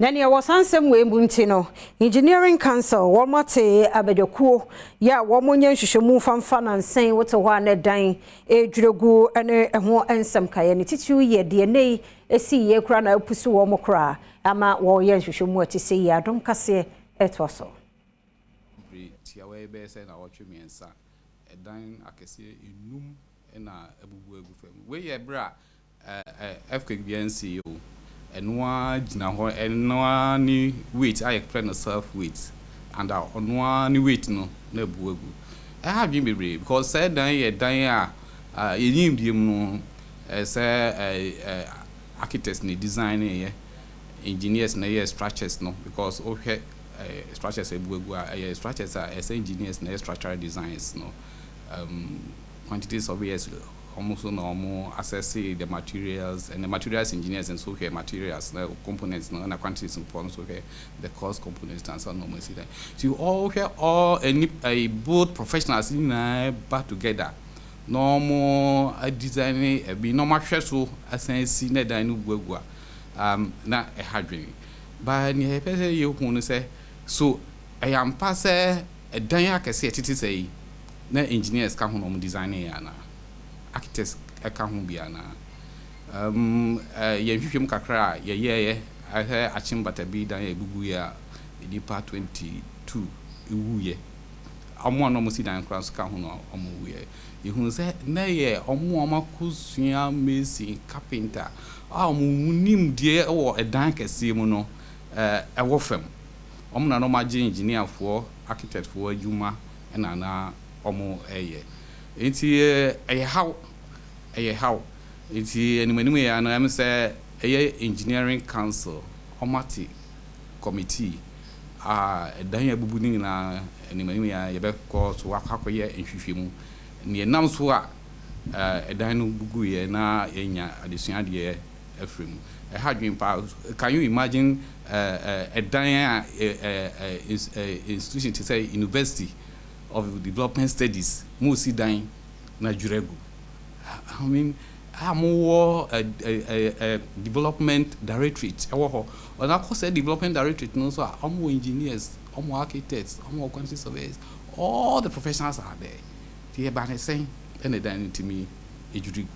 Nanya was ansem we mbuntino. Engineering Council, Walmart abedokuo ya wamunye nshushemu fanfan ansen woto wa ne dan edwurogu ene ho ansem kaye ne titiwu ye de nei esi ye kra na opusu wo mokra ama wo ye nshushemu atise ya don kase etwaso tiawe be se na wotwemi ensa edan akese enum na abubu agufam we ye bra FKBNCO and one jinaho and one wait I explain myself with and on one wait no nebugu I have been brave because said that ye dan a yim dem no say architects ni design ye engineers na ye structures no because okay structures ebugu a structures are as engineers na structural designs no quantities of years almost normal assessing the materials and the materials engineers and so here materials components and the quantities and forms so here the cost components and so normal see that so you all here all any both professionals in back together normal designing be normal so as I see that I know not a hard thing but you can say so I am passing a dynamic as it is a engineers come home designing and architects come biana yemhwem kakra ye ye eh achim batabi dan egugu ya nipa 22 ewuye omo no mo si dan kra so ka ho no omo wuye ehun se na ye omo amakusua mesi carpenter omo munim die wo edan kase mu no ewo fam omo na no magi engineer for architect for juma na na omo eye it's a how it's anyway and I'm say a engineering council omati committee danya bubuni na anyway ya be course work akoye nhwehwemu ne nam so a edan no bugu ye na enya adesua de afremu a hadwin pa can you imagine a danya is institution to say university of Development Studies, mostly dying Najurego. I mean, I'm more a development directorate. Or I could say development directorate, no, so I'm more engineers, I'm more architects, I'm more quantity surveyors. All the professionals are there. They are saying, and they're dying to me, a jury.